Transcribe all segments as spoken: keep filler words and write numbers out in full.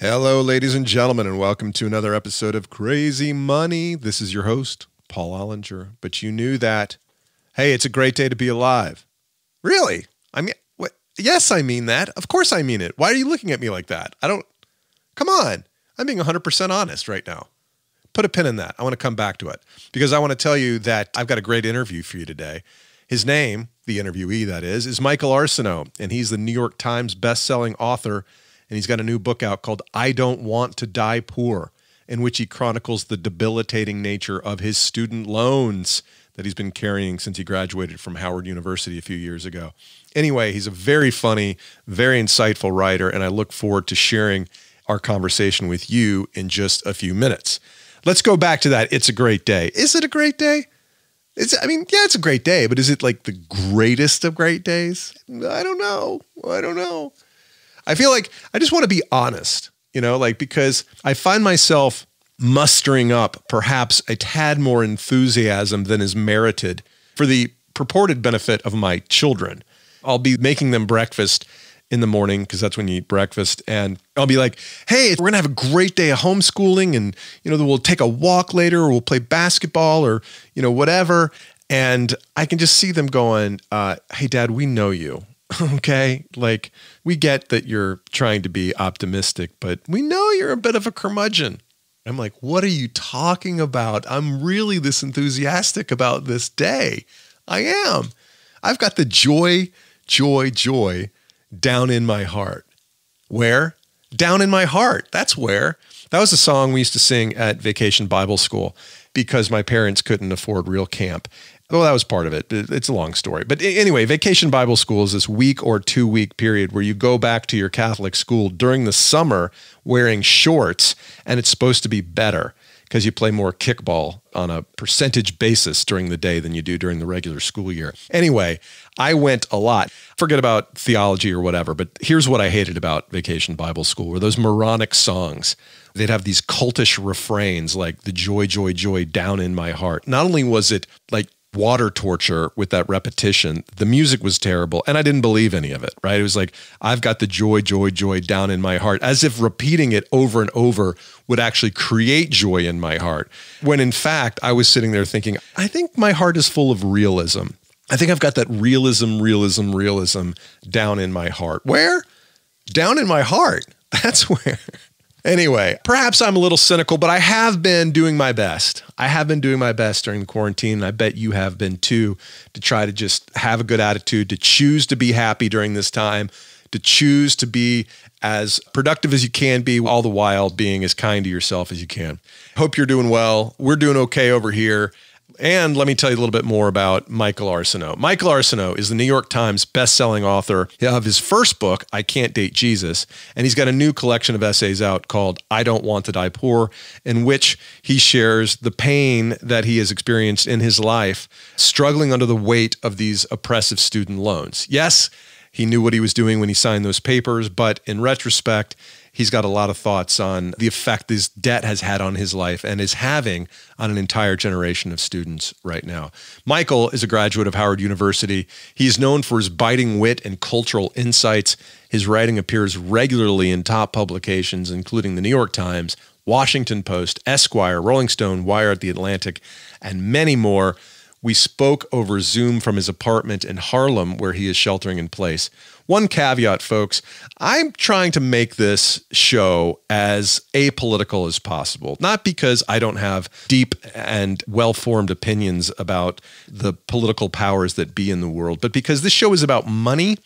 Hello, ladies and gentlemen, and welcome to another episode of Crazy Money. This is your host, Paul Ollinger. But you knew that, hey, it's a great day to be alive. Really? I mean, what? Yes, I mean that. Of course I mean it. Why are you looking at me like that? I don't, come on. I'm being one hundred percent honest right now. Put a pin in that. I want to come back to it because I want to tell you that I've got a great interview for you today. His name, the interviewee that is, is Michael Arceneaux, and he's the New York Times bestselling author. And he's got a new book out called I Don't Want to Die Poor, in which he chronicles the debilitating nature of his student loans that he's been carrying since he graduated from Howard University a few years ago. Anyway, he's a very funny, very insightful writer, and I look forward to sharing our conversation with you in just a few minutes. Let's go back to that. It's a great day. Is it a great day? It's, I mean, yeah, it's a great day, but is it like the greatest of great days? I don't know. I don't know. I feel like I just want to be honest, you know, like, because I find myself mustering up perhaps a tad more enthusiasm than is merited for the purported benefit of my children. I'll be making them breakfast in the morning because that's when you eat breakfast. And I'll be like, hey, we're going to have a great day of homeschooling and, you know, we'll take a walk later or we'll play basketball or, you know, whatever. And I can just see them going, uh, hey, Dad, we know you. Okay, like we get that you're trying to be optimistic, but we know you're a bit of a curmudgeon. I'm like, what are you talking about? I'm really this enthusiastic about this day. I am. I've got the joy, joy, joy down in my heart. Where? Down in my heart. That's where. That was a song we used to sing at Vacation Bible School because my parents couldn't afford real camp. Well, that was part of it. It's a long story. But anyway, Vacation Bible School is this week or two-week period where you go back to your Catholic school during the summer wearing shorts, and it's supposed to be better because you play more kickball on a percentage basis during the day than you do during the regular school year. Anyway, I went a lot. Forget about theology or whatever, but here's what I hated about Vacation Bible School were those moronic songs. They'd have these cultish refrains like the joy, joy, joy down in my heart. Not only was it like water torture with that repetition. The music was terrible and I didn't believe any of it, right? It was like, I've got the joy, joy, joy down in my heart, as if repeating it over and over would actually create joy in my heart. When in fact, I was sitting there thinking, I think my heart is full of realism. I think I've got that realism, realism, realism down in my heart. Where? Down in my heart. That's where. Anyway, perhaps I'm a little cynical, but I have been doing my best. I have been doing my best during the quarantine, and I bet you have been too, to try to just have a good attitude, to choose to be happy during this time, to choose to be as productive as you can be, all the while being as kind to yourself as you can. Hope you're doing well. We're doing okay over here. And let me tell you a little bit more about Michael Arceneaux. Michael Arceneaux is the New York Times bestselling author of his first book, I Can't Date Jesus, and he's got a new collection of essays out called I Don't Want to Die Poor, in which he shares the pain that he has experienced in his life, struggling under the weight of these oppressive student loans. Yes, he knew what he was doing when he signed those papers, but in retrospect, he's got a lot of thoughts on the effect this debt has had on his life and is having on an entire generation of students right now. Michael is a graduate of Howard University. He's known for his biting wit and cultural insights. His writing appears regularly in top publications, including the New York Times, Washington Post, Esquire, Rolling Stone, Wired, The Atlantic, and many more. We spoke over Zoom from his apartment in Harlem, where he is sheltering in place. One caveat, folks, I'm trying to make this show as apolitical as possible, not because I don't have deep and well-formed opinions about the political powers that be in the world, but because this show is about money,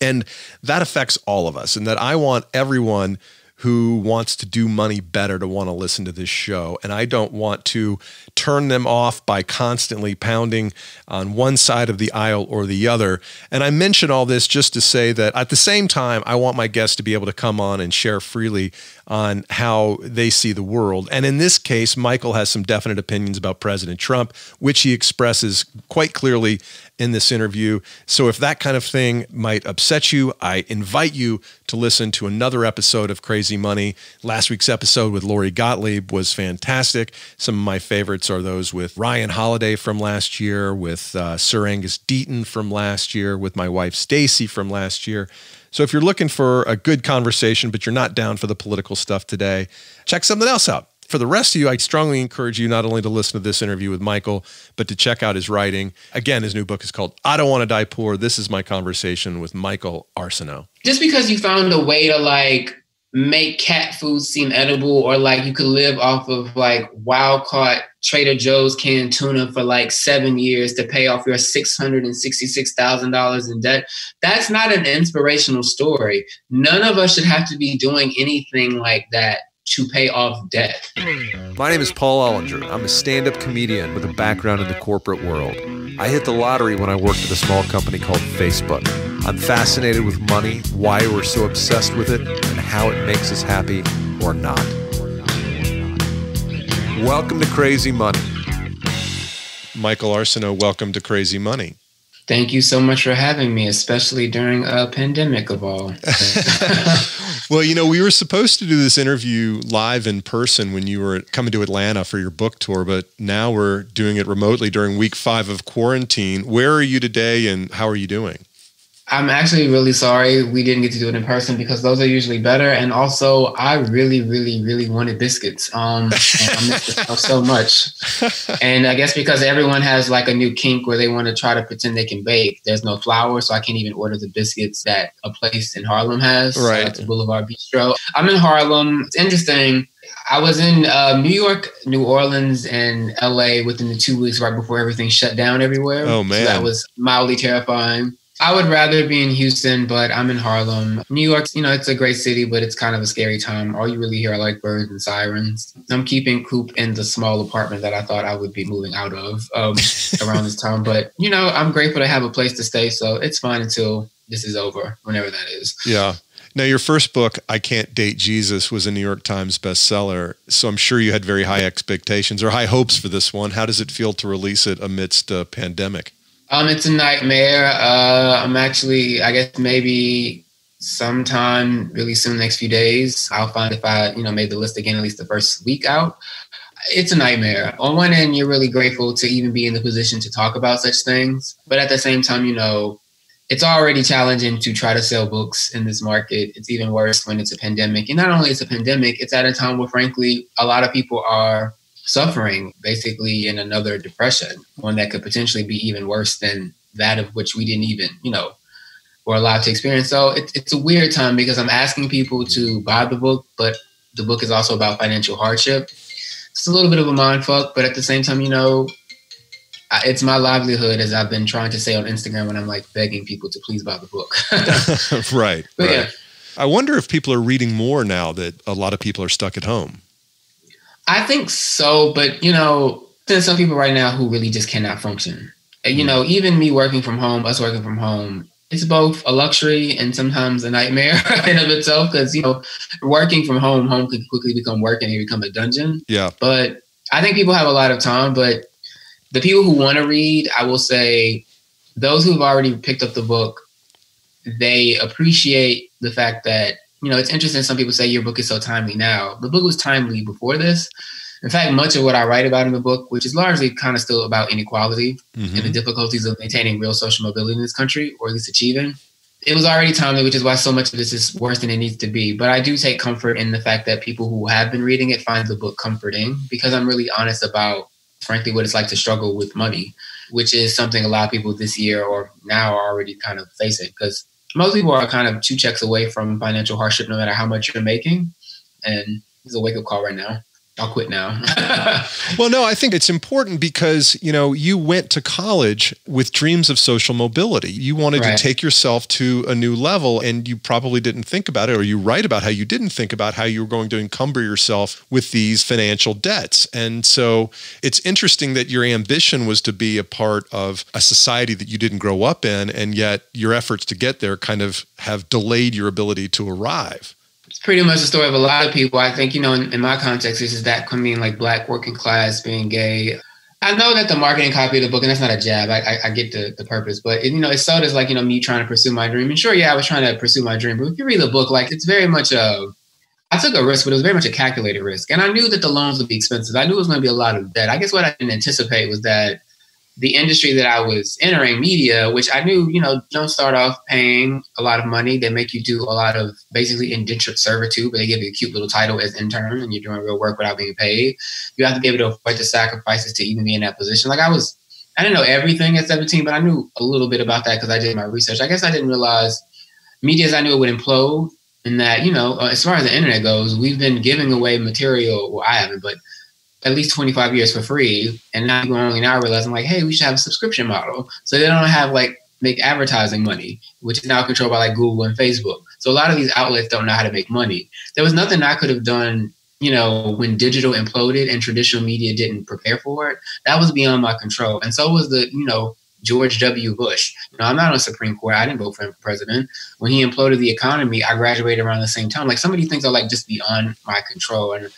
and that affects all of us, and that I want everyone who wants to do money better to want to listen to this show. And I don't want to turn them off by constantly pounding on one side of the aisle or the other. And I mention all this just to say that at the same time, I want my guests to be able to come on and share freely on how they see the world. And in this case, Michael has some definite opinions about President Trump, which he expresses quite clearly in this interview. So if that kind of thing might upset you, I invite you to listen to another episode of Crazy Money. Last week's episode with Lori Gottlieb was fantastic. Some of my favorites are those with Ryan Holiday from last year, with uh, Sir Angus Deaton from last year, with my wife Stacy from last year. So if you're looking for a good conversation, but you're not down for the political stuff today, check something else out. For the rest of you, I strongly encourage you not only to listen to this interview with Michael, but to check out his writing. Again, his new book is called I Don't Want to Die Poor. This is my conversation with Michael Arceneaux. Just because you found a way to like make cat food seem edible, or like you could live off of like wild caught Trader Joe's canned tuna for like seven years to pay off your six hundred sixty-six thousand dollars in debt, that's not an inspirational story. None of us should have to be doing anything like that to pay off debt. My name is Paul Ollinger. I'm a stand-up comedian with a background in the corporate world. I hit the lottery when I worked at a small company called Facebook. I'm fascinated with money, why we're so obsessed with it, and how it makes us happy or not. Welcome to Crazy Money. Michael Arceneaux, welcome to Crazy Money. Thank you so much for having me, especially during a pandemic of all. Well, you know, we were supposed to do this interview live in person when you were coming to Atlanta for your book tour, but now we're doing it remotely during week five of quarantine. Where are you today and how are you doing? I'm actually really sorry we didn't get to do it in person because those are usually better. And also, I really, really, really wanted biscuits. Um, and I missed the stuff so much. And I guess because everyone has like a new kink where they want to try to pretend they can bake. There's no flour, so I can't even order the biscuits that a place in Harlem has. Right. At the Boulevard Bistro. I'm in Harlem. It's interesting. I was in uh, New York, New Orleans, and L A within the two weeks right before everything shut down everywhere. Oh, man. So that was mildly terrifying. I would rather be in Houston, but I'm in Harlem. New York, you know, it's a great city, but it's kind of a scary time. All you really hear are like birds and sirens. I'm keeping Coop in the small apartment that I thought I would be moving out of um, around this time. But, you know, I'm grateful to have a place to stay. So it's fine until this is over, whenever that is. Yeah. Now, your first book, I Can't Date Jesus, was a New York Times bestseller. So I'm sure you had very high expectations or high hopes for this one. How does it feel to release it amidst a pandemic? Um, it's a nightmare. Uh, I'm actually, I guess maybe sometime really soon, next few days, I'll find if I, you know, made the list again, at least the first week out. It's a nightmare. On one end, you're really grateful to even be in the position to talk about such things. But at the same time, you know, it's already challenging to try to sell books in this market. It's even worse when it's a pandemic. And not only is it a pandemic, it's at a time where, frankly, a lot of people are suffering basically in another depression, one that could potentially be even worse than that of which we didn't even, you know, were allowed to experience. So it, it's a weird time because I'm asking people to buy the book, but the book is also about financial hardship. It's a little bit of a mind fuck, but at the same time, you know, I, it's my livelihood, as I've been trying to say on Instagram when I'm like begging people to please buy the book. Right. But right. Yeah. I wonder if people are reading more now that a lot of people are stuck at home. I think so, but, you know, there's some people right now who really just cannot function. And, you know, even me working from home, us working from home, it's both a luxury and sometimes a nightmare in of itself because, you know, working from home, home could quickly become work and it become a dungeon. Yeah. But I think people have a lot of time, but the people who want to read, I will say those who've already picked up the book, they appreciate the fact that, you know, it's interesting. Some people say your book is so timely now. The book was timely before this. In fact, much of what I write about in the book, which is largely kind of still about inequality mm-hmm. and the difficulties of maintaining real social mobility in this country, or at least achieving, it was already timely, which is why so much of this is worse than it needs to be. But I do take comfort in the fact that people who have been reading it find the book comforting because I'm really honest about, frankly, what it's like to struggle with money, which is something a lot of people this year or now are already kind of facing because most people are kind of two checks away from financial hardship, no matter how much you're making. And it's a wake-up call right now. I'll quit now. Well, no, I think it's important because, you know, you went to college with dreams of social mobility. You wanted right. to take yourself to a new level and you probably didn't think about it, or you write about how you didn't think about how you were going to encumber yourself with these financial debts. And so it's interesting that your ambition was to be a part of a society that you didn't grow up in, and yet your efforts to get there kind of have delayed your ability to arrive. It's pretty much the story of a lot of people. I think, you know, in, in my context, this is that coming like Black working class, being gay, I know that the marketing copy of the book, and that's not a jab. I, I, I get the, the purpose, but it, you know, it's sold as like, you know, me trying to pursue my dream. And sure, yeah, I was trying to pursue my dream, but if you read the book, like it's very much a, I took a risk, but it was very much a calculated risk. And I knew that the loans would be expensive. I knew it was going to be a lot of debt. I guess what I didn't anticipate was that the industry that I was entering, media, which I knew, you know, don't start off paying a lot of money. They make you do a lot of basically indentured servitude, but they give you a cute little title as intern and you're doing real work without being paid. You have to be able to afford the sacrifices to even be in that position. Like I was, I didn't know everything at seventeen, but I knew a little bit about that because I did my research. I guess I didn't realize media, as I knew it would implode, and that, you know, as far as the internet goes, we've been giving away material. Well, I haven't, but at least twenty-five years for free. And now people are only now realizing like, hey, we should have a subscription model. So they don't have like make advertising money, which is now controlled by like Google and Facebook. So a lot of these outlets don't know how to make money. There was nothing I could have done, you know, when digital imploded and traditional media didn't prepare for it. That was beyond my control. And so was the, you know, George W. Bush. You know, I'm not on the Supreme Court. I didn't vote for him for president. When he imploded the economy, I graduated around the same time. Like some of these things are like just beyond my control. And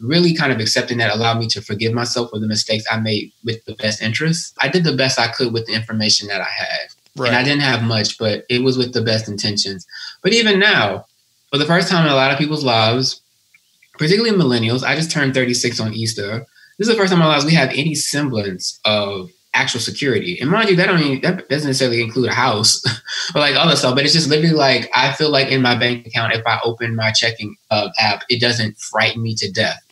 really kind of accepting that allowed me to forgive myself for the mistakes I made with the best interest. I did the best I could with the information that I had. Right. And I didn't have much, but it was with the best intentions. But even now, for the first time in a lot of people's lives, particularly millennials, I just turned thirty-six on Easter. This is the first time in my life we have any semblance of actual security. And mind you, that don't even, that doesn't necessarily include a house or like other stuff, but it's just literally like, I feel like in my bank account, if I open my checking uh, app, it doesn't frighten me to death.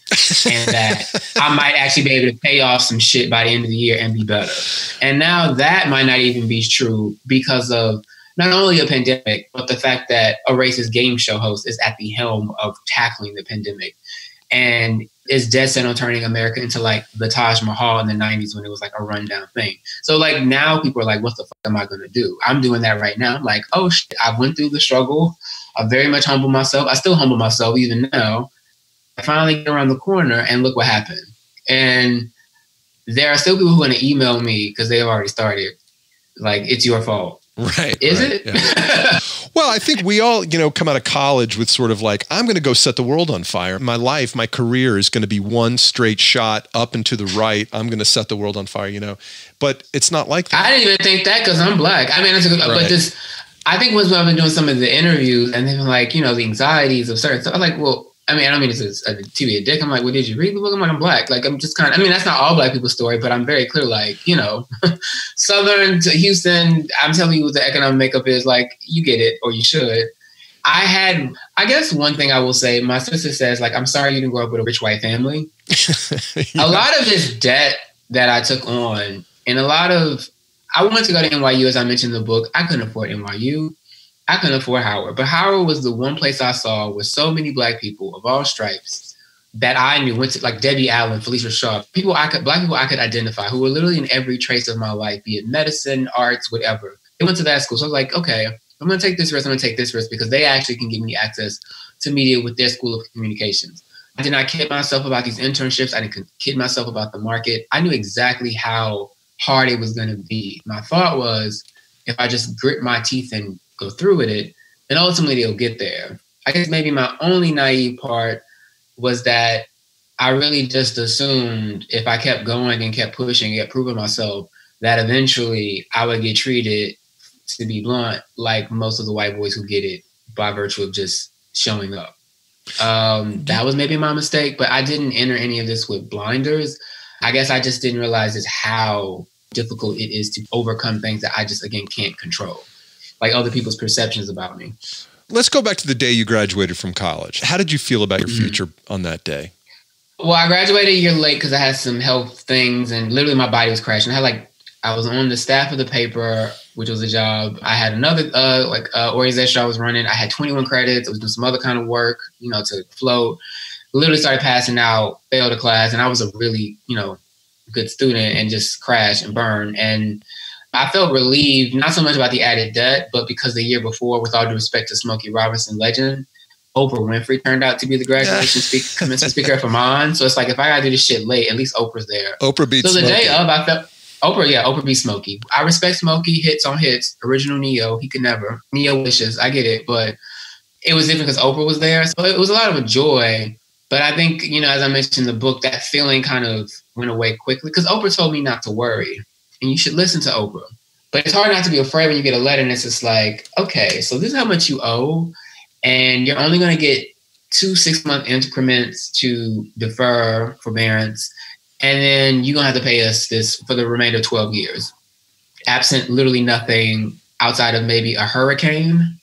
And that I might actually be able to pay off some shit by the end of the year and be better. And now that might not even be true because of not only a pandemic, but the fact that a racist game show host is at the helm of tackling the pandemic and is dead set on turning America into like the Taj Mahal in the nineties when it was like a rundown thing. So like now people are like, what the fuck am I going to do? I'm doing that right now. I'm like, oh shit, I went through the struggle. I very much humble myself. I still humble myself even now. I finally get around the corner and look what happened. And there are still people who want to email me because they've already started. Like, it's your fault. Right. Is right, it? Yeah. Well, I think we all, you know, come out of college with sort of like, I'm going to go set the world on fire. My life, my career is going to be one straight shot up and to the right. I'm going to set the world on fire, you know, but it's not like that. I didn't even think that because I'm black. I mean, that's a good, right. But this, I think once I've been doing some of the interviews and then like, you know, the anxieties of certain stuff, I'm like, well, I mean, I don't mean it's a, a, to be a dick. I'm like, well, did you read the book? I'm like, I'm black. Like, I'm just kind of, I mean, that's not all black people's story, but I'm very clear, like, you know, Southern to Houston, I'm telling you what the economic makeup is. Like, you get it, or you should. I had, I guess one thing I will say, my sister says, like, I'm sorry you didn't grow up with a rich white family. Yeah. A lot of this debt that I took on, and a lot of, I wanted to go to N Y U, as I mentioned in the book. I couldn't afford N Y U. I couldn't afford Howard, but Howard was the one place I saw with so many black people of all stripes that I knew went to, like Debbie Allen, Felicia Shaw, people I could, black people I could identify who were literally in every trace of my life, be it medicine, arts, whatever. They went to that school. So I was like, okay, I'm going to take this risk. I'm going to take this risk because they actually can give me access to media with their school of communications. I did not kid myself about these internships. I didn't kid myself about the market. I knew exactly how hard it was going to be. My thought was, if I just grit my teeth and go through with it, and ultimately they'll get there. I guess maybe my only naive part was that I really just assumed if I kept going and kept pushing, kept proving myself, that eventually I would get treated, to be blunt, like most of the white boys who get it by virtue of just showing up. Um, that was maybe my mistake, but I didn't enter any of this with blinders. I guess I just didn't realize just how difficult it is to overcome things that I just, again, can't control. Like other people's perceptions about me. Let's go back to the day you graduated from college. How did you feel about your future mm-hmm. on that day? Well, I graduated a year late because I had some health things and literally my body was crashing. I had like, I was on the staff of the paper, which was a job. I had another uh, like uh, organization I was running. I had twenty-one credits. I was doing some other kind of work, you know, to float. Literally started passing out, failed a class. And I was a really, you know, good student and just crashed and burned. And I felt relieved, not so much about the added debt, but because the year before, with all due respect to Smokey Robinson legend, Oprah Winfrey turned out to be the graduation speaker, commencement speaker for mine. So it's like, if I got to do this shit late, at least Oprah's there. Oprah beats Smokey. So the Smokey. day of, I felt, Oprah, yeah, Oprah beats Smokey. I respect Smokey, hits on hits, original Neo, he could never. Neo wishes, I get it, but it was different because Oprah was there. So it was a lot of a joy. But I think, you know, as I mentioned in the book, that feeling kind of went away quickly because Oprah told me not to worry. And you should listen to Oprah. But it's hard not to be afraid when you get a letter and it's just like, okay, so this is how much you owe. And you're only going to get two six-month increments to defer forbearance. And then you're going to have to pay us this for the remainder of twelve years, absent literally nothing outside of maybe a hurricane.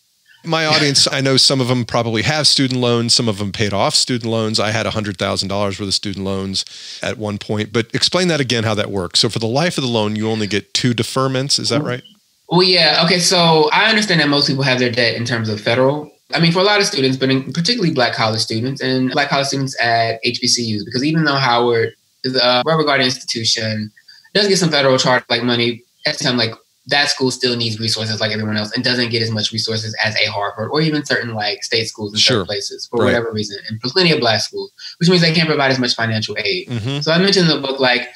My audience, I know some of them probably have student loans. Some of them paid off student loans. I had one hundred thousand dollars worth of student loans at one point. But explain that again, how that works. So for the life of the loan, you only get two deferments. Is that right? Well, yeah. Okay. So I understand that most people have their debt in terms of federal. I mean, for a lot of students, but in particularly Black college students and Black college students at H B C Us, because even though Howard is a rubber guard institution, does get some federal charge like money at the time, like that school still needs resources like everyone else and doesn't get as much resources as a Harvard or even certain like state schools and certain sure. places for right. whatever reason. And plenty of Black schools, which means they can't provide as much financial aid. Mm-hmm. So I mentioned in the book, like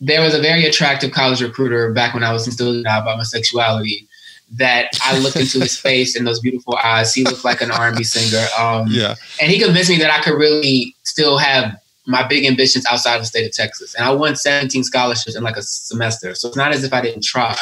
there was a very attractive college recruiter back when I was still denied about my sexuality that I looked into his face and those beautiful eyes. He looked like an R and B singer. Um, yeah. And he convinced me that I could really still have my big ambitions outside of the state of Texas. And I won seventeen scholarships in like a semester. So it's not as if I didn't try.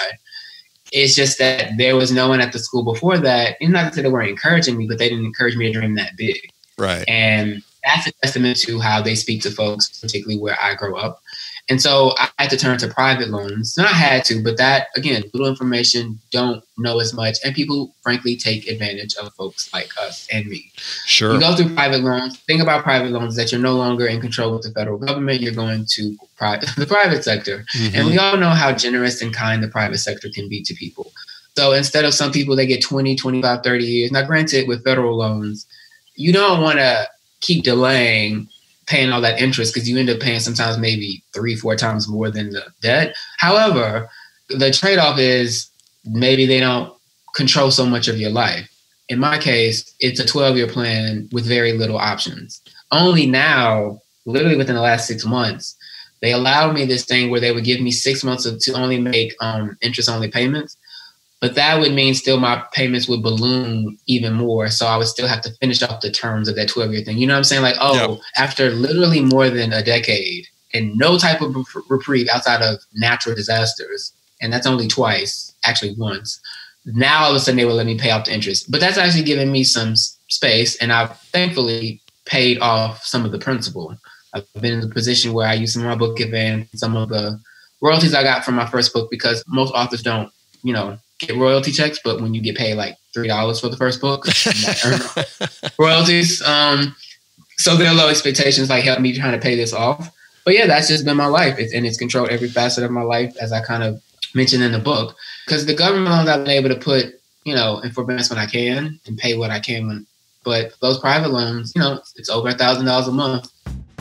It's just that there was no one at the school before that. And not to say they weren't encouraging me, but they didn't encourage me to dream that big. Right. And that's a testament to how they speak to folks, particularly where I grew up. And so I had to turn to private loans. Not I had to, but that, again, little information, don't know as much. And people, frankly, take advantage of folks like us and me. Sure. You go through private loans. The thing about private loans is that you're no longer in control with the federal government. You're going to private, the private sector. Mm-hmm. And we all know how generous and kind the private sector can be to people. So instead of some people, they get twenty, twenty-five, thirty years. Now, granted, with federal loans, you don't want to keep delaying paying all that interest because you end up paying sometimes maybe three, four times more than the debt. However, the trade-off is maybe they don't control so much of your life. In my case, it's a twelve-year plan with very little options. Only now, literally within the last six months, they allowed me this thing where they would give me six months of, to only make um, interest-only payments. But that would mean still my payments would balloon even more. So I would still have to finish off the terms of that twelve-year thing. You know what I'm saying? Like, oh, yep. After literally more than a decade and no type of reprieve outside of natural disasters, and that's only twice, actually once, now all of a sudden they will let me pay off the interest. But that's actually given me some space, and I've thankfully paid off some of the principal. I've been in a position where I use some of my book advance, some of the royalties I got from my first book, because most authors don't, you know, get royalty checks, but when you get paid like three dollars for the first book, royalties. Um, so their low expectations like helped me trying to pay this off. But yeah, that's just been my life. It's, and it's controlled every facet of my life, as I kind of mentioned in the book, because the government loans I've been able to put, you know, in forbearance when I can and pay what I can. When, but those private loans, you know, it's over a thousand dollars a month.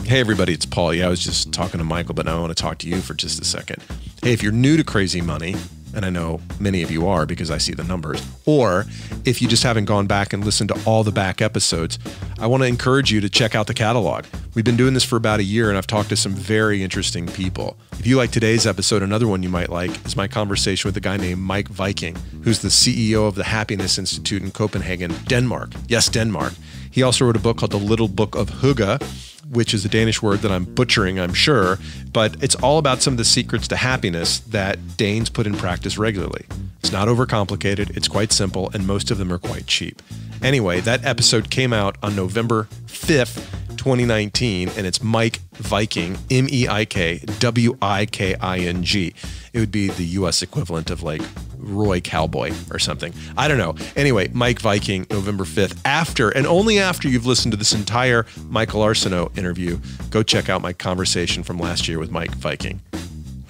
Hey, everybody, it's Paul. Yeah, I was just talking to Michael, but now I want to talk to you for just a second. Hey, if you're new to Crazy Money, and I know many of you are because I see the numbers, or if you just haven't gone back and listened to all the back episodes, I want to encourage you to check out the catalog. We've been doing this for about a year, and I've talked to some very interesting people. If you like today's episode, another one you might like is my conversation with a guy named Mike Viking, who's the C E O of the Happiness Institute in Copenhagen, Denmark. Yes, Denmark. He also wrote a book called The Little Book of Hygge, which is a Danish word that I'm butchering, I'm sure, but it's all about some of the secrets to happiness that Danes put in practice regularly. It's not overcomplicated, it's quite simple, and most of them are quite cheap. Anyway, that episode came out on November fifth, twenty nineteen, and it's Mike Viking, M E I K W I K I N G. It would be the U S equivalent of like Roy Cowboy or something. I don't know. Anyway, Mike Viking, November fifth, after and only after you've listened to this entire Michael Arceneaux interview, go check out my conversation from last year with Mike Viking. All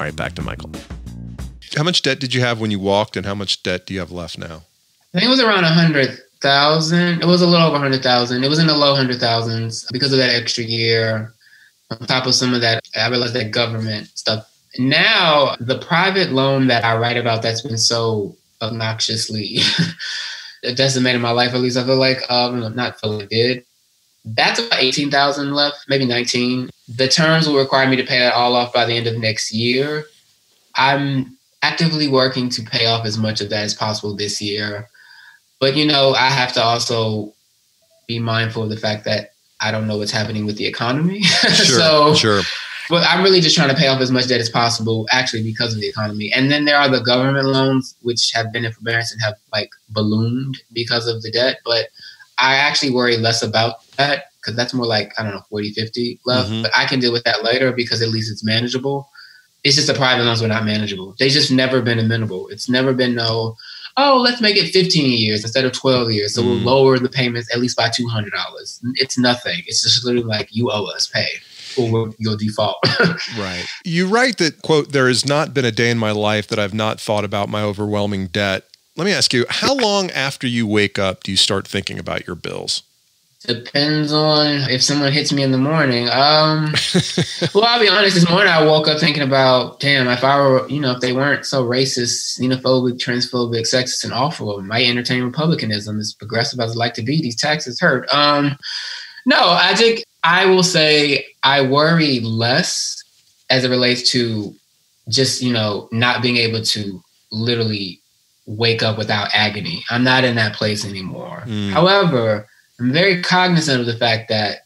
right, back to Michael. How much debt did you have when you walked, and how much debt do you have left now? I think it was around a hundred thousand. It was a little over a hundred thousand. It was in the low hundred thousands because of that extra year. On top of some of that, I realized that government stuff. Now, the private loan that I write about that's been so obnoxiously decimated my life, at least I feel like, um, not feel it did. That's about eighteen thousand left, maybe nineteen. The terms will require me to pay that all off by the end of next year. I'm actively working to pay off as much of that as possible this year. But, you know, I have to also be mindful of the fact that I don't know what's happening with the economy. Sure, so, sure. But I'm really just trying to pay off as much debt as possible, actually, because of the economy. And then there are the government loans, which have been in forbearance and have like ballooned because of the debt. But I actually worry less about that because that's more like, I don't know, forty, fifty left. Mm-hmm. But I can deal with that later because at least it's manageable. It's just the private loans were not manageable. They just never been amenable. It's never been no, oh, let's make it fifteen years instead of twelve years. So mm. we'll lower the payments at least by two hundred dollars. It's nothing. It's just literally like, you owe us, pay, or you'll default. Right. You write that, quote, there has not been a day in my life that I've not thought about my overwhelming debt. Let me ask you, how long after you wake up do you start thinking about your bills? Depends on if someone hits me in the morning. Um, well, I'll be honest. This morning I woke up thinking about, damn, if I were, you know, if they weren't so racist, xenophobic, transphobic, sexist, and awful, might entertain republicanism, as progressive as I'd like to be. These taxes hurt. Um, no, I think I will say I worry less as it relates to just, you know, not being able to literally wake up without agony. I'm not in that place anymore. Mm. However, I'm very cognizant of the fact that,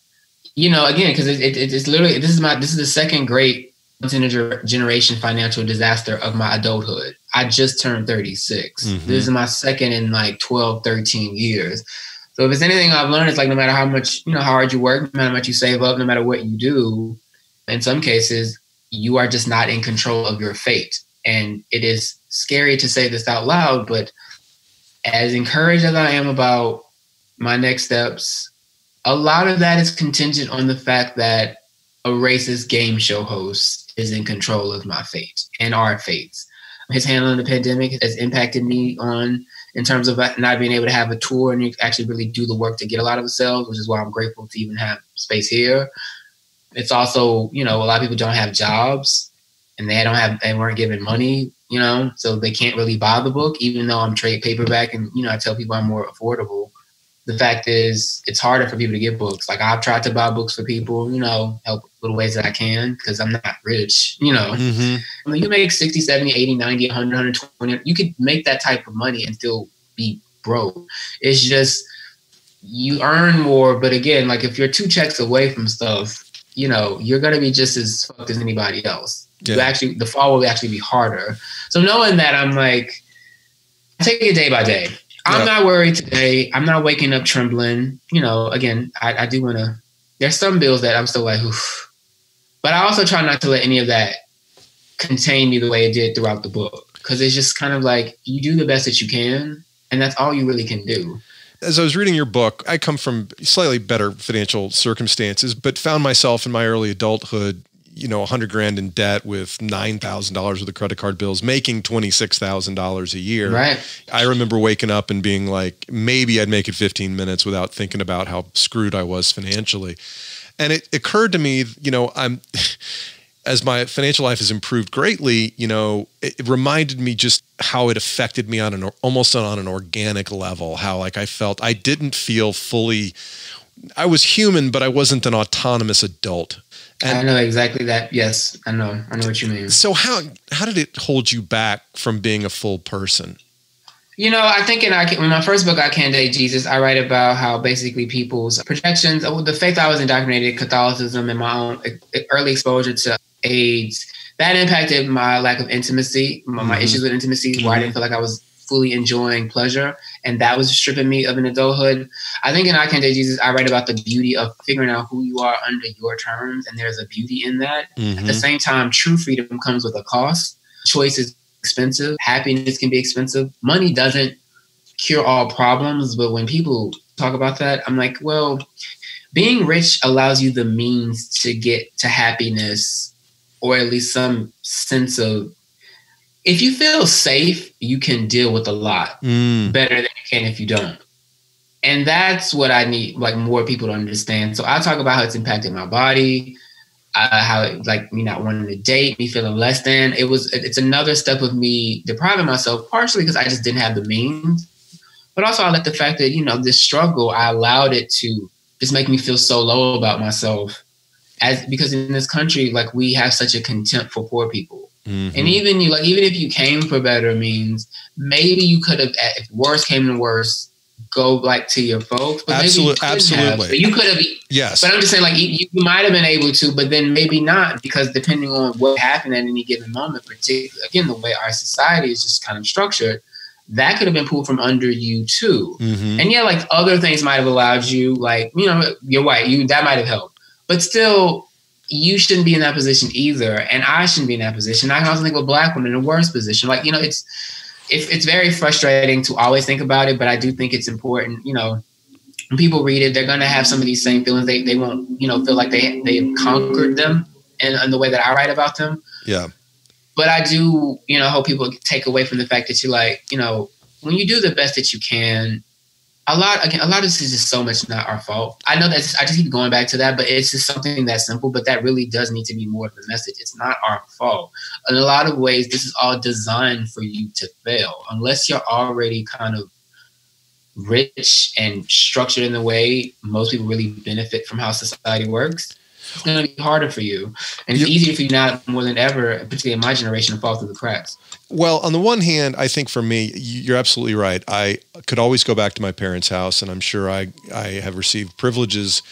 you know, again, because it, it, it's literally, this is my, this is the second great generation financial disaster of my adulthood. I just turned thirty-six. Mm-hmm. This is my second in like twelve, thirteen years. So if it's anything I've learned, it's like, no matter how much, you know, how hard you work, no matter how much you save up, no matter what you do, in some cases, you are just not in control of your fate. And it is scary to say this out loud, but as encouraged as I am about my next steps, a lot of that is contingent on the fact that a racist game show host is in control of my fate and our fates. His handling the pandemic has impacted me on in terms of not being able to have a tour and actually really do the work to get a lot of us out, which is why I'm grateful to even have space here. It's also, you know, a lot of people don't have jobs and they don't have, they weren't given money, you know, so they can't really buy the book, even though I'm trade paperback and, you know, I tell people I'm more affordable. The fact is, it's harder for people to get books. Like, I've tried to buy books for people, you know, help little ways that I can because I'm not rich, you know. Mm-hmm. I mean, you make sixty, seventy, eighty, ninety, one hundred, one hundred twenty. You could make that type of money and still be broke. It's just you earn more. But again, like if you're two checks away from stuff, you know, you're going to be just as fucked as anybody else. Yeah. You actually, the fall will actually be harder. So knowing that, I'm like, take it day by day. I'm yep. not worried today. I'm not waking up trembling. You know, again, I, I do want to, there's some bills that I'm still like, oof. But I also try not to let any of that contain me the way it did throughout the book. Because it's just kind of like, you do the best that you can. And that's all you really can do. As I was reading your book, I come from slightly better financial circumstances, but found myself in my early adulthood, you know, a hundred grand in debt with nine thousand dollars worth of credit card bills, making twenty-six thousand dollars a year. Right. I remember waking up and being like, maybe I'd make it fifteen minutes without thinking about how screwed I was financially. And it occurred to me, you know, I'm, as my financial life has improved greatly, you know, it, it reminded me just how it affected me on an, almost on an organic level, how like I felt, I didn't feel fully, I was human, but I wasn't an autonomous adult. And I know exactly that. Yes, I know. I know what you mean. So how how did it hold you back from being a full person? You know, I think in, I, in my first book, I Can't Date Jesus, I write about how basically people's projections, the faith I was indoctrinated, Catholicism, and my own early exposure to AIDS, that impacted my lack of intimacy, my, mm-hmm. my issues with intimacy, mm-hmm. where I didn't feel like I was fully enjoying pleasure. And that was stripping me of an adulthood. I think in I Can't Date Jesus, I write about the beauty of figuring out who you are under your terms. And there's a beauty in that. Mm-hmm. At the same time, true freedom comes with a cost. Choice is expensive. Happiness can be expensive. Money doesn't cure all problems. But when people talk about that, I'm like, well, being rich allows you the means to get to happiness, or at least some sense of, if you feel safe, you can deal with a lot mm. better than you can if you don't. And that's what I need, like, more people to understand. So I talk about how it's impacted my body, uh, how it, like, me not wanting to date, me feeling less than. It was, it's another step of me depriving myself, partially because I just didn't have the means. But also I let the fact that, you know, this struggle, I allowed it to just make me feel so low about myself. As, because in this country, like, we have such a contempt for poor people. Mm-hmm. And even you, like, even if you came for better means, maybe you could have, if worse came to worse, go like to your folks. But Absolute, you absolutely. Have, but you could have. Yes. But I'm just saying, like, you, you might have been able to, but then maybe not, because depending on what happened at any given moment, particularly, again, the way our society is just kind of structured, that could have been pulled from under you too. Mm-hmm. And yeah, like other things might have allowed you, like, you know, you're white, you, that might have helped. But still, you shouldn't be in that position either. And I shouldn't be in that position. I can also think of a black woman in a worse position. Like, you know, it's, It's, it's very frustrating to always think about it, but I do think it's important. You know, when people read it, they're going to have some of these same feelings. They they won't, you know, feel like they they've conquered them in, in the way that I write about them. Yeah. But I do, you know, hope people take away from the fact that you, like, you know, when you do the best that you can, a lot, again, a lot of this is just so much not our fault. I know that I just keep going back to that, but it's just something that simple, but that really does need to be more of the message. It's not our fault. In a lot of ways, this is all designed for you to fail, unless you're already kind of rich and structured in the way most people really benefit from how society works. It's going to be harder for you. And it's easier for you now more than ever, particularly in my generation, to fall through the cracks. Well, on the one hand, I think for me, you're absolutely right. I could always go back to my parents' house, and I'm sure I, I have received privileges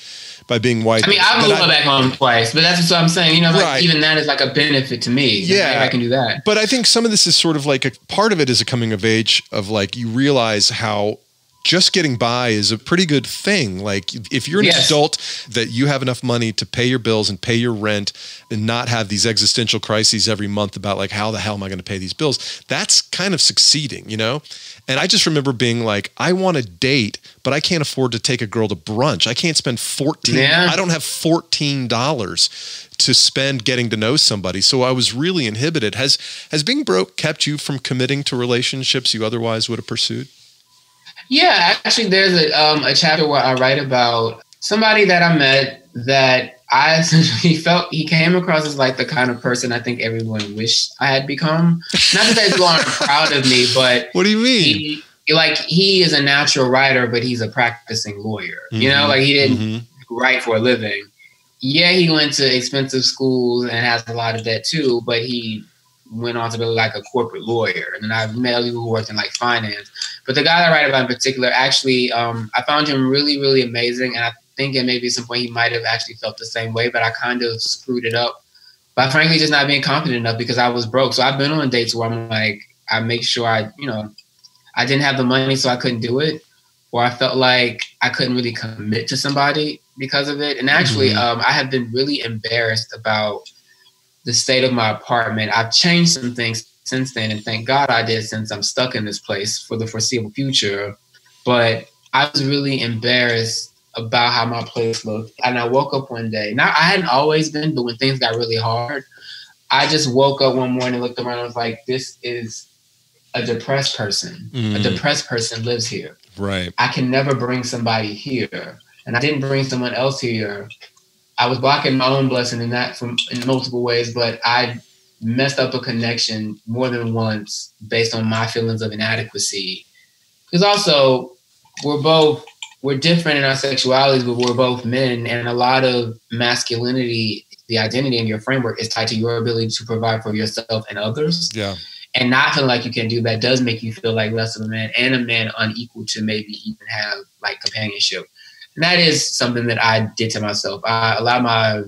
by being white. I mean, I've moved back home twice, but that's what I'm saying. You know, right. Like, even that is like a benefit to me. Yeah. Like, I can do that. But I think some of this is sort of like a part of it is a coming of age of, like, you realize how just getting by is a pretty good thing. Like, if you're an yes. adult, that you have enough money to pay your bills and pay your rent and not have these existential crises every month about, like, how the hell am I going to pay these bills? That's kind of succeeding, you know? And I just remember being like, I want to date, but I can't afford to take a girl to brunch. I can't spend fourteen. Yeah. I don't have fourteen dollars to spend getting to know somebody. So I was really inhibited. Has, has being broke kept you from committing to relationships you otherwise would have pursued? Yeah, actually, there's a um, a chapter where I write about somebody that I met that I essentially felt he came across as like the kind of person I think everyone wished I had become. Not that they aren't proud of me, but what do you mean? He, like, he is a natural writer, but he's a practicing lawyer. Mm-hmm. You know, like, he didn't mm-hmm. write for a living. Yeah, he went to expensive schools and has a lot of debt too, but he went on to be like a corporate lawyer. And then I've met people who worked in like finance, but the guy that I write about in particular, actually, um, I found him really, really amazing. And I think at maybe at some point he might've actually felt the same way, but I kind of screwed it up by frankly just not being confident enough because I was broke. So I've been on dates where I'm like, I make sure I, you know, I didn't have the money, so I couldn't do it. Or I felt like I couldn't really commit to somebody because of it. And actually, mm-hmm. um, I have been really embarrassed about the state of my apartment. I've changed some things since then, and thank God I did, since I'm stuck in this place for the foreseeable future. But I was really embarrassed about how my place looked. And I woke up one day, now I hadn't always been, but when things got really hard, I just woke up one morning and looked around and was like, this is a depressed person. Mm. A depressed person lives here. Right. I can never bring somebody here. And I didn't bring someone else here. I was blocking my own blessing in that from in multiple ways, but I messed up a connection more than once based on my feelings of inadequacy. Because also, we're both, we're different in our sexualities, but we're both men. And a lot of masculinity, the identity in your framework, is tied to your ability to provide for yourself and others. Yeah. And not feeling like you can do that does make you feel like less of a man, and a man unequal to maybe even have like companionship. And that is something that I did to myself. I allowed my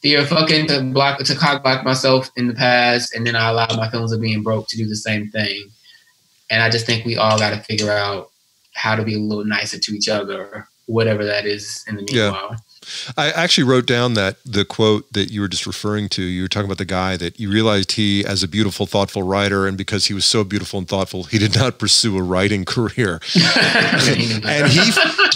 fear of fucking to block, to cock block myself in the past. And then I allowed my feelings of being broke to do the same thing. And I just think we all got to figure out how to be a little nicer to each other, whatever that is in the meanwhile. Yeah. I actually wrote down that the quote that you were just referring to. You were talking about the guy that you realized he, as a beautiful, thoughtful writer, and because he was so beautiful and thoughtful, he did not pursue a writing career. and, and he,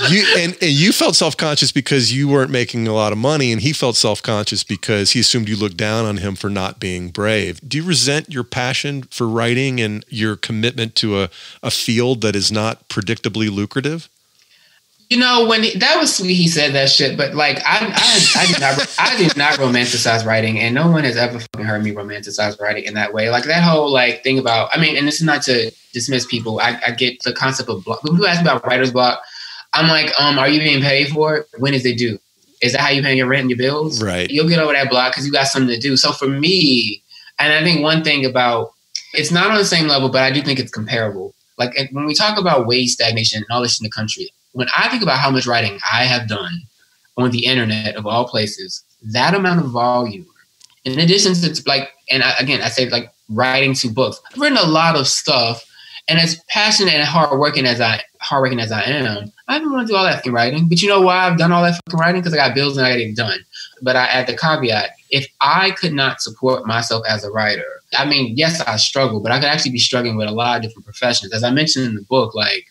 you, and, and you felt self-conscious because you weren't making a lot of money, and he felt self-conscious because he assumed you looked down on him for not being brave. Do you resent your passion for writing and your commitment to a, a field that is not predictably lucrative? You know, when he, that was sweet, he said that shit, but like, I, I, I did not, I did not romanticize writing, and no one has ever fucking heard me romanticize writing in that way. Like that whole like thing about, I mean, and this is not to dismiss people. I, I get the concept of block. When people ask about writer's block, I'm like, um, are you being paid for it? When is it due? Is that how you pay your rent and your bills? Right. You'll get over that block because you got something to do. So for me, and I think one thing about, it's not on the same level, but I do think it's comparable. Like, and when we talk about wage stagnation and all this in the country, when I think about how much writing I have done on the internet of all places, that amount of volume, in addition to like, and I, again, I say like writing to books, I've written a lot of stuff, and as passionate and hardworking as I, hardworking as I am, I don't want to do all that fucking writing, but you know why I've done all that fucking writing? Because I got bills and I got it done. But I add the caveat, if I could not support myself as a writer, I mean, yes, I struggle, but I could actually be struggling with a lot of different professions. As I mentioned in the book, like,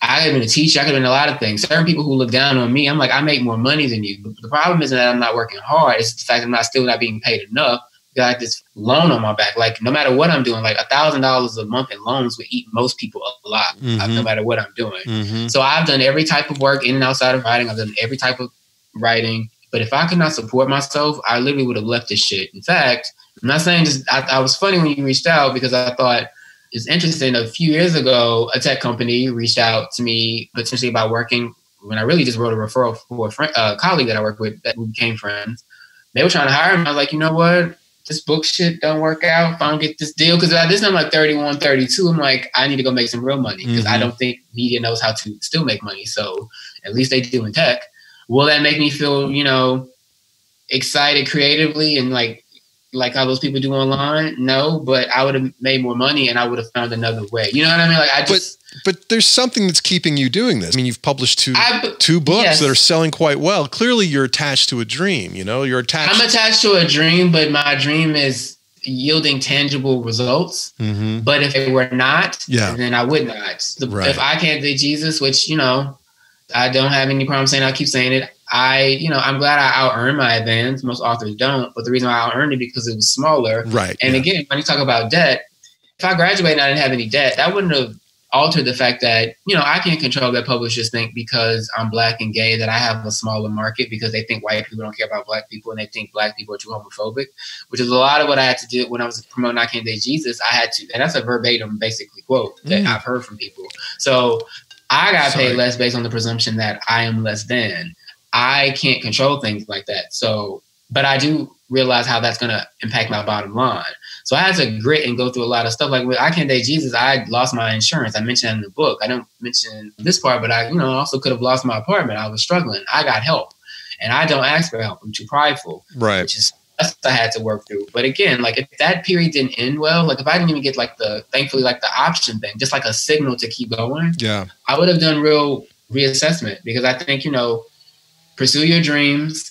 I could have been a teacher, I could have been a lot of things. Certain people who look down on me, I'm like, I make more money than you. But the problem isn't that I'm not working hard. It's the fact that I'm not still not being paid enough. I got this loan on my back. Like, no matter what I'm doing, like a thousand dollars a month in loans would eat most people alive, mm-hmm. no matter what I'm doing. Mm-hmm. So I've done every type of work in and outside of writing. I've done every type of writing. But if I could not support myself, I literally would have left this shit. In fact, I'm not saying this. I, I was funny when you reached out because I thought it's interesting. A few years ago, a tech company reached out to me potentially about working when I really just wrote a referral for a friend, a colleague that I worked with that we became friends. They were trying to hire me. I was like, you know what? This book shit don't work out if I don't get this deal. Because at this time, I'm like thirty-one, thirty-two. I'm like, I need to go make some real money because mm-hmm. I don't think media knows how to still make money. So at least they do in tech. Will that make me feel, you know, excited creatively and like like how those people do online? No, but I would have made more money and I would have found another way. You know what I mean? Like I just But, but there's something that's keeping you doing this. I mean, you've published two I, two books yes. that are selling quite well. Clearly you're attached to a dream, you know? You're attached I'm attached to a dream, but my dream is yielding tangible results. Mm-hmm. But if it were not, yeah. then I would not. The, right. If I Can't Date Jesus, which, you know, I don't have any problem saying, I keep saying it. I, you know, I'm glad I out-earned my advance. Most authors don't, but the reason why I out-earned it because it was smaller. Right. And yeah. again, when you talk about debt, if I graduated and I didn't have any debt, that wouldn't have altered the fact that, you know, I can't control that publishers think because I'm black and gay that I have a smaller market because they think white people don't care about black people and they think black people are too homophobic, which is a lot of what I had to do when I was promoting I Can't Date Jesus. I had to, and that's a verbatim basically quote that mm. I've heard from people. So I got Sorry. paid less based on the presumption that I am less than. I can't control things like that. So, but I do realize how that's going to impact my bottom line. So I had to grit and go through a lot of stuff. Like with I Can't Date Jesus, I lost my insurance. I mentioned in the book. I don't mention this part, but I, you know, also could have lost my apartment. I was struggling. I got help, and I don't ask for help. I'm too prideful. Right. Which is that's what I had to work through. But again, like if that period didn't end well, like if I didn't even get like the, thankfully, like the option thing, just like a signal to keep going. Yeah. I would have done real reassessment because I think, you know, pursue your dreams,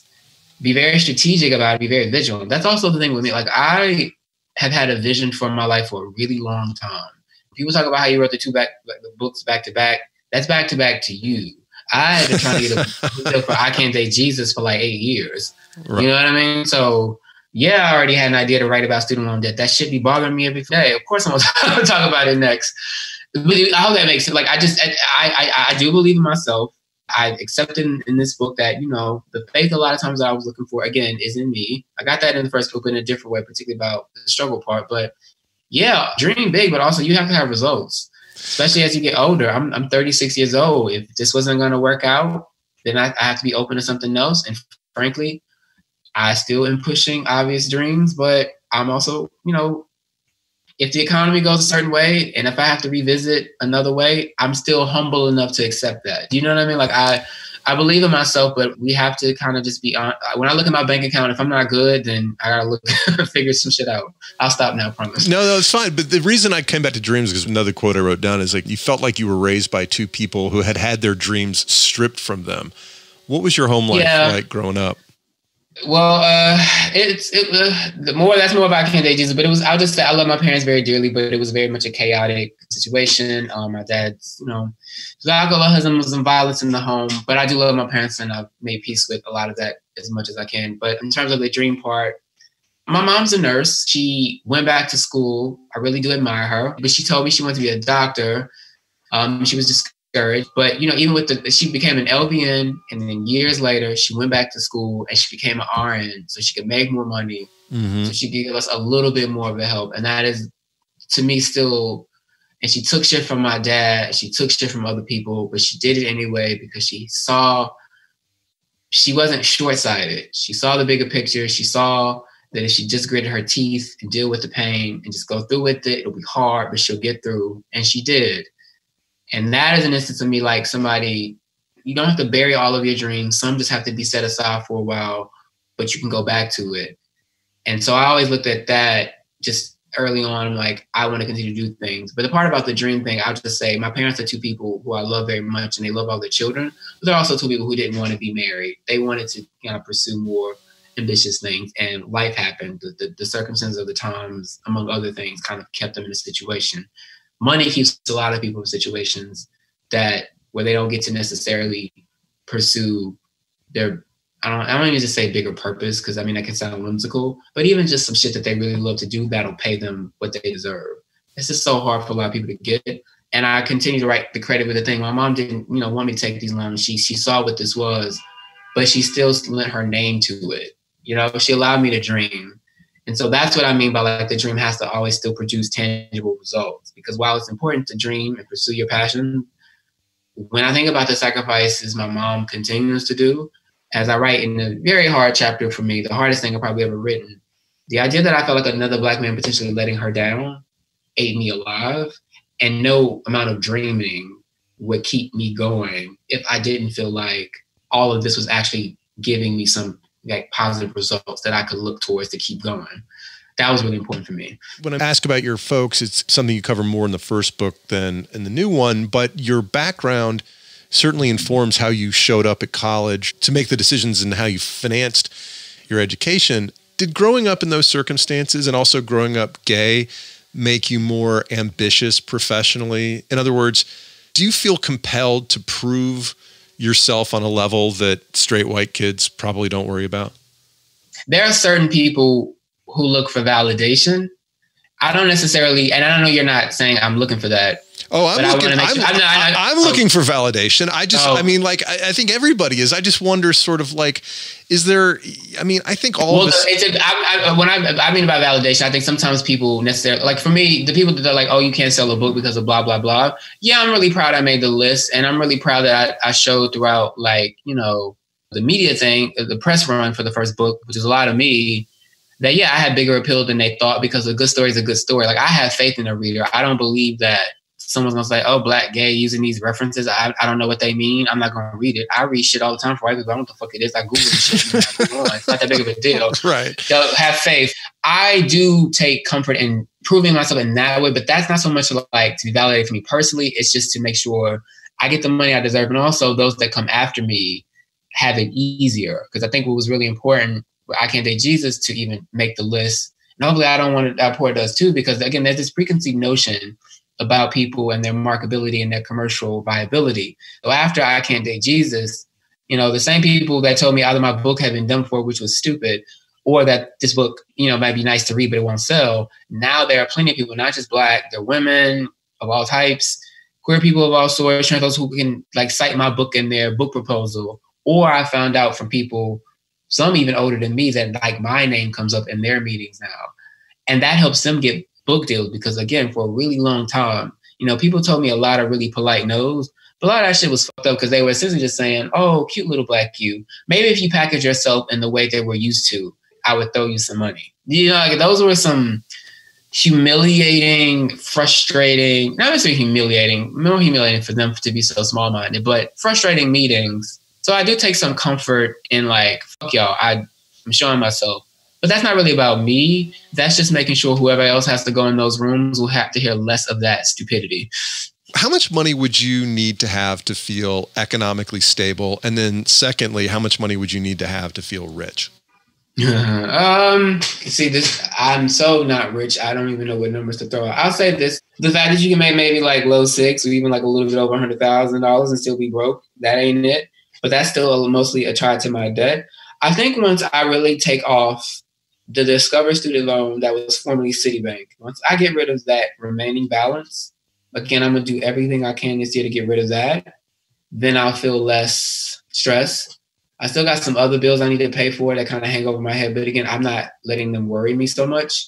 be very strategic about it, be very vigilant. That's also the thing with me. Like I have had a vision for my life for a really long time. People talk about how you wrote the two back the books back to back. That's back to back to you. I had been trying to get a deal for I Can't Date Jesus for like eight years. Right. You know what I mean? So yeah, I already had an idea to write about student loan debt. That should be bothering me every day. Of course, I'm going to talk about it next. But I hope that makes sense. Like I just, I, I, I do believe in myself. I accepted in, in this book that, you know, the faith a lot of times that I was looking for, again, is in me. I got that in the first book in a different way, particularly about the struggle part. But yeah, dream big, but also you have to have results, especially as you get older. I'm, I'm thirty-six years old. If this wasn't going to work out, then I, I have to be open to something else. And frankly, I still am pushing obvious dreams, but I'm also, you know, if the economy goes a certain way and if I have to revisit another way, I'm still humble enough to accept that. Do you know what I mean? Like I, I believe in myself, but we have to kind of just be on. When I look at my bank account, if I'm not good, then I got to look, figure some shit out. I'll stop now, I promise. No, no, it's fine. But the reason I came back to dreams, because another quote I wrote down is like, you felt like you were raised by two people who had had their dreams stripped from them. What was your home life yeah. like growing up? Well, uh, it's it, uh, the more that's more about I Can't Date Jesus, but it was I'll just say I love my parents very dearly, but it was very much a chaotic situation. Um, my dad's, you know, alcoholism was some violence in the home, but I do love my parents, and I've made peace with a lot of that as much as I can. But in terms of the dream part, my mom's a nurse. She went back to school. I really do admire her, but she told me she wanted to be a doctor. Um, she was just. But, you know, even with the, she became an L V N, and then years later, she went back to school and she became an R N so she could make more money. Mm-hmm. So she gave us a little bit more of a help. And that is, to me, still, and she took shit from my dad. She took shit from other people, but she did it anyway because she saw, she wasn't short-sighted. She saw the bigger picture. She saw that if she just gritted her teeth and deal with the pain and just go through with it, it'll be hard, but she'll get through. And she did. And that is an instance of me, like somebody, you don't have to bury all of your dreams. Some just have to be set aside for a while, but you can go back to it. And so I always looked at that just early on. I'm like, I want to continue to do things. But the part about the dream thing, I'll just say my parents are two people who I love very much and they love all their children. But they're also two people who didn't want to be married. They wanted to kind of pursue more ambitious things, and life happened. The, the, the circumstances of the times, among other things, kind of kept them in a situation. Money keeps a lot of people in situations that where they don't get to necessarily pursue their, I don't, I don't even just say bigger purpose, because I mean, that can sound whimsical, but even just some shit that they really love to do, that'll pay them what they deserve. It's just so hard for a lot of people to get. And I continue to write the credit with the thing. My mom didn't, you know, want me to take these loans. She, she saw what this was, but she still lent her name to it. You know, she allowed me to dream. And so that's what I mean by like the dream has to always still produce tangible results, because while it's important to dream and pursue your passion, when I think about the sacrifices my mom continues to do, as I write in a very hard chapter for me, the hardest thing I've probably ever written, the idea that I felt like another Black man potentially letting her down ate me alive, and no amount of dreaming would keep me going if I didn't feel like all of this was actually giving me some like positive results that I could look towards to keep going. That was really important for me. When I ask about your folks, it's something you cover more in the first book than in the new one, but your background certainly informs how you showed up at college to make the decisions and how you financed your education. Did growing up in those circumstances and also growing up gay make you more ambitious professionally? In other words, do you feel compelled to prove yourself on a level that straight white kids probably don't worry about? There are certain people who look for validation. I don't necessarily, and I know you're not saying I'm looking for that. Oh, I'm looking, I'm, sure, I'm, I'm, I'm, I'm looking for validation. I just, oh. I mean, like, I, I think everybody is. I just wonder sort of like, is there, I mean, I think all well, of us. It's a, I, I, when I, I mean by validation, I think sometimes people necessarily, like for me, the people that are like, oh, you can't sell a book because of blah, blah, blah. Yeah, I'm really proud I made the list. And I'm really proud that I, I showed throughout, like, you know, the media thing, the press run for the first book, which is a lot of me, that, yeah, I had bigger appeal than they thought, because a good story is a good story. Like, I have faith in a reader. I don't believe that someone's gonna say, oh, Black, gay, using these references, I, I don't know what they mean, I'm not gonna read it. I read shit all the time for white people. I don't know what the fuck it is. I Google shit. It's not that big of a deal. Right. So have faith. I do take comfort in proving myself in that way, but that's not so much like to be validated for me personally. It's just to make sure I get the money I deserve. And also those that come after me have it easier. Because I think what was really important, I Can't Date Jesus, to even make the list. And hopefully I Don't Want to Die Poor does too, because again, there's this preconceived notion about people and their marketability and their commercial viability. So after I Can't Date Jesus, you know, the same people that told me either my book had been done for, which was stupid, or that this book, you know, might be nice to read, but it won't sell. Now there are plenty of people, not just Black, they're women of all types, queer people of all sorts, trans folks who can like cite my book in their book proposal. Or I found out from people, some even older than me, that like my name comes up in their meetings now. And that helps them get book deals, because again, for a really long time, you know, people told me a lot of really polite no's, but a lot of that shit was fucked up, because they were essentially just saying, oh, cute little Black you. Maybe if you package yourself in the way they were used to, I would throw you some money. You know, like those were some humiliating, frustrating, not necessarily humiliating, more humiliating for them to be so small-minded, but frustrating meetings. So I do take some comfort in like, fuck y'all, I'm showing myself. But that's not really about me. That's just making sure whoever else has to go in those rooms will have to hear less of that stupidity. How much money would you need to have to feel economically stable? And then secondly, how much money would you need to have to feel rich? um, see, this I'm so not rich. I don't even know what numbers to throw out. I'll say this. The fact that you can make maybe like low six or even like a little bit over one hundred thousand dollars and still be broke, that ain't it. But that's still mostly attributed to my debt. I think once I really take off the Discover student loan that was formerly Citibank, once I get rid of that remaining balance, again, I'm going to do everything I can this year to get rid of that. Then I'll feel less stressed. I still got some other bills I need to pay for that kind of hang over my head. But again, I'm not letting them worry me so much.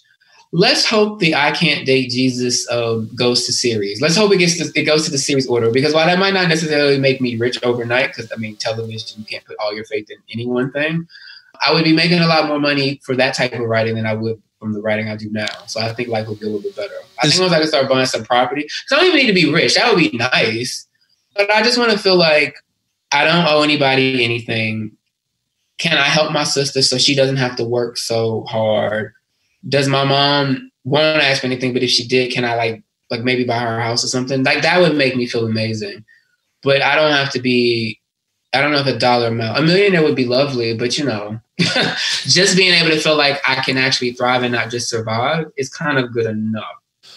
Let's hope the I Can't Date Jesus uh, goes to series. Let's hope it gets to, it goes to the series order, because while that might not necessarily make me rich overnight, because I mean, television, you can't put all your faith in any one thing. I would be making a lot more money for that type of writing than I would from the writing I do now. So I think life will be a little bit better. I think once I can start buying some property, because I don't even need to be rich. That would be nice. But I just want to feel like I don't owe anybody anything. Can I help my sister so she doesn't have to work so hard? Does my mom won't ask for anything, but if she did, can I like like maybe buy her a house or something? Like that would make me feel amazing. But I don't have to be, I don't know if a dollar amount. A millionaire would be lovely, but you know, just being able to feel like I can actually thrive and not just survive is kind of good enough.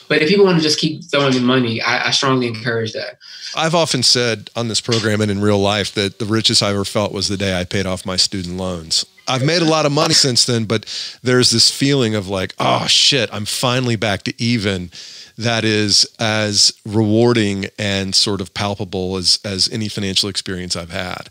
But if people want to just keep throwing me money, I, I strongly encourage that. I've often said on this program and in real life that the richest I ever felt was the day I paid off my student loans. I've made a lot of money since then, but there's this feeling of like, oh shit, I'm finally back to even. That is as rewarding and sort of palpable as, as any financial experience I've had.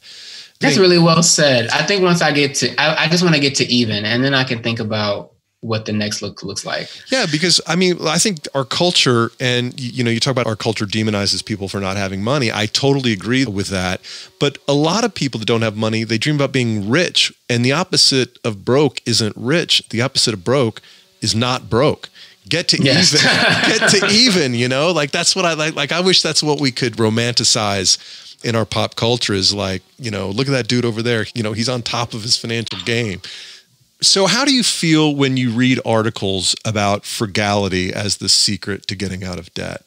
That's really well said. I think once I get to, I, I just want to get to even, and then I can think about what the next look looks like. Yeah, because I mean, I think our culture, and you know, you talk about our culture demonizes people for not having money. I totally agree with that. But a lot of people that don't have money, they dream about being rich, and the opposite of broke isn't rich. The opposite of broke is not broke. Get to yes. even, get to even, you know, like that's what I like. Like, I wish that's what we could romanticize in our pop culture is like, you know, look at that dude over there. You know, he's on top of his financial game. So how do you feel when you read articles about frugality as the secret to getting out of debt?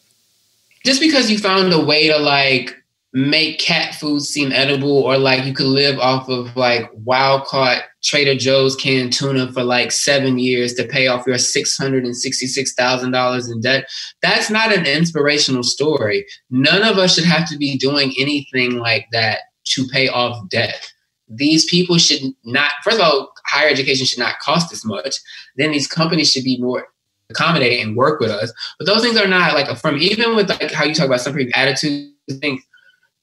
Just because you found a way to like make cat food seem edible, or like you could live off of like wild caught Trader Joe's canned tuna for like seven years to pay off your six hundred sixty-six thousand dollars in debt. That's not an inspirational story. None of us should have to be doing anything like that to pay off debt. These people should not, first of all, higher education should not cost this much. Then these companies should be more accommodating and work with us. But those things are not like affirming. Even with like how you talk about some people's attitudes, think,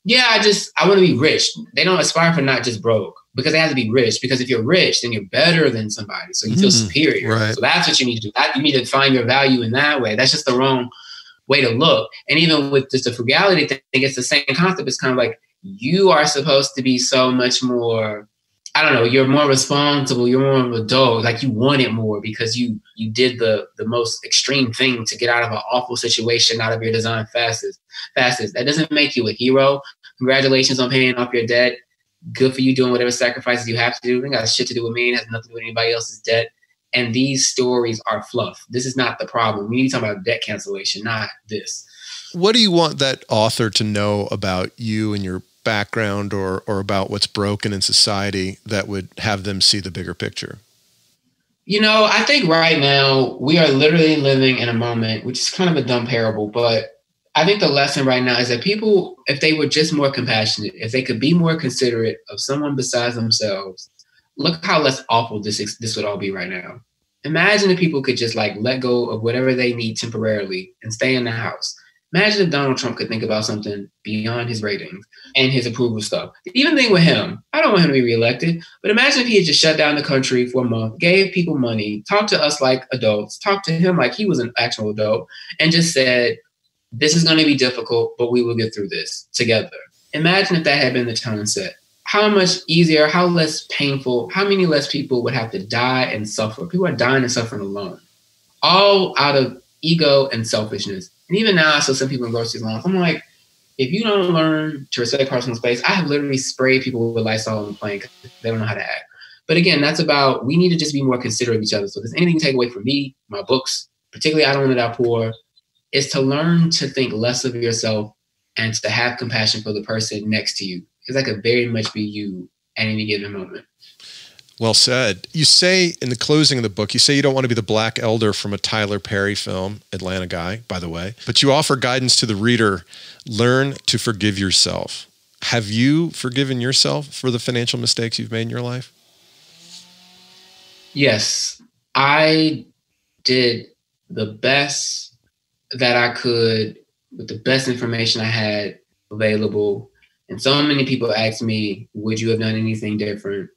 yeah, I just, I want to be rich. They don't aspire for not just broke, because they have to be rich. Because if you're rich, then you're better than somebody. So you feel mm, superior. Right. So that's what you need to do. You need to find your value in that way. That's just the wrong way to look. And even with just the frugality thing, it's the same concept. It's kind of like, you are supposed to be so much more, I don't know, you're more responsible, you're more of an adult, like you want it more because you you did the the most extreme thing to get out of an awful situation, out of your design fastest. fastest. That doesn't make you a hero. Congratulations on paying off your debt. Good for you doing whatever sacrifices you have to do. It ain't got shit to do with me. It has nothing to do with anybody else's debt. And these stories are fluff. This is not the problem. We need to talk about debt cancellation, not this. What do you want that author to know about you and your background, or or about what's broken in society that would have them see the bigger picture? You know, I think right now we are literally living in a moment, which is kind of a dumb parable, but I think the lesson right now is that people, if they were just more compassionate, if they could be more considerate of someone besides themselves, look how less awful this this would all be right now. Imagine if people could just like let go of whatever they need temporarily and stay in the house. Imagine if Donald Trump could think about something beyond his ratings and his approval stuff. Even thing with him, I don't want him to be reelected, but imagine if he had just shut down the country for a month, gave people money, talked to us like adults, talked to him like he was an actual adult, and just said, this is going to be difficult, but we will get through this together. Imagine if that had been the tone set. How much easier, how less painful, how many less people would have to die and suffer. People are dying and suffering alone, all out of ego and selfishness. And even now, I saw some people in grocery lines. I'm like, if you don't learn to respect personal space, I have literally sprayed people with Lysol on the plane because they don't know how to act. But again, that's about, we need to just be more considerate of each other. So if there's anything to take away from me, my books, particularly I Don't Want to Die Poor, is to learn to think less of yourself and to have compassion for the person next to you. Because that could very much be you at any given moment. Well said. You say in the closing of the book, you say you don't want to be the black elder from a Tyler Perry film, Atlanta guy, by the way, but you offer guidance to the reader, learn to forgive yourself. Have you forgiven yourself for the financial mistakes you've made in your life? Yes, I did the best that I could with the best information I had available. And so many people asked me, would you have done anything different?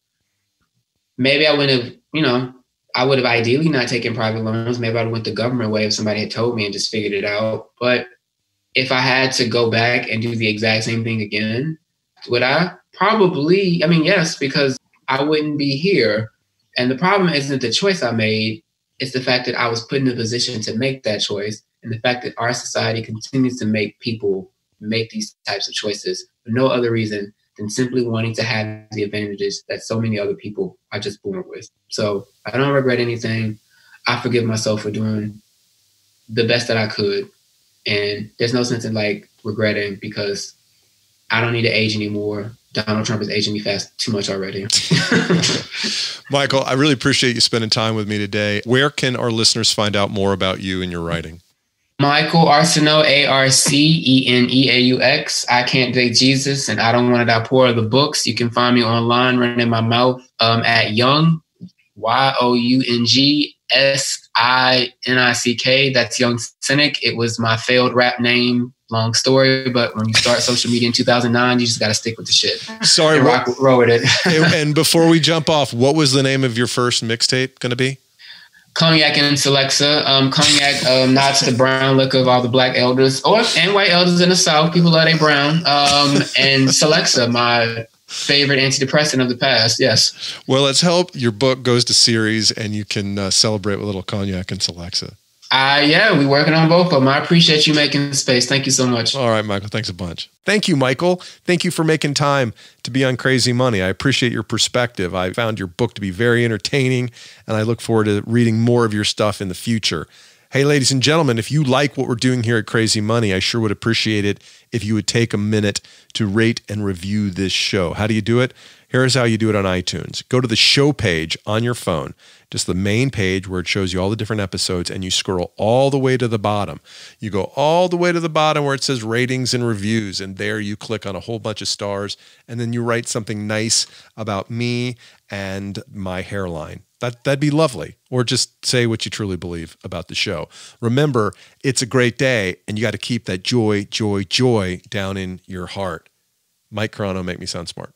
Maybe I wouldn't have, you know, I would have ideally not taken private loans. Maybe I would have went the government way if somebody had told me and just figured it out. But if I had to go back and do the exact same thing again, would I? Probably, I mean, yes, because I wouldn't be here. And the problem isn't the choice I made. It's the fact that I was put in a position to make that choice, and the fact that our society continues to make people make these types of choices for no other reason than simply wanting to have the advantages that so many other people are just born with. So I don't regret anything. I forgive myself for doing the best that I could. And there's no sense in like regretting, because I don't need to age anymore. Donald Trump is aging me fast too much already. Michael, I really appreciate you spending time with me today. Where can our listeners find out more about you and your writing? Michael Arceneaux, A R C E N E A U X, I Can't Date Jesus, and I Don't Want to Die Poor are the books. You can find me online, running my mouth, um, at Young, Y O U N G, S I N I C K. That's Young Cynic. It was my failed rap name. Long story, but when you start social media in two thousand nine, you just got to stick with the shit. Sorry. And rock, what, roll with it. And before we jump off, what was the name of your first mixtape going to be? Cognac and Celexa. Um, cognac um, nods to brown liquor of all the black elders, or and white elders in the South. People love they brown. Um, and Celexa, my favorite antidepressant of the past. Yes. Well, let's hope your book goes to series and you can uh, celebrate with a little Cognac and Celexa. Uh, yeah, we're working on both of them. I appreciate you making space. Thank you so much. All right, Michael. Thanks a bunch. Thank you, Michael. Thank you for making time to be on Crazy Money. I appreciate your perspective. I found your book to be very entertaining, and I look forward to reading more of your stuff in the future. Hey, ladies and gentlemen, if you like what we're doing here at Crazy Money, I sure would appreciate it if you would take a minute to rate and review this show. How do you do it? Here's how you do it on iTunes. Go to the show page on your phone, just the main page where it shows you all the different episodes, and you scroll all the way to the bottom. You go all the way to the bottom where it says ratings and reviews, and there you click on a whole bunch of stars, and then you write something nice about me and my hairline. That, that'd be lovely. Or just say what you truly believe about the show. Remember, it's a great day, and you got to keep that joy, joy, joy down in your heart. Mike Carano, make me sound smart.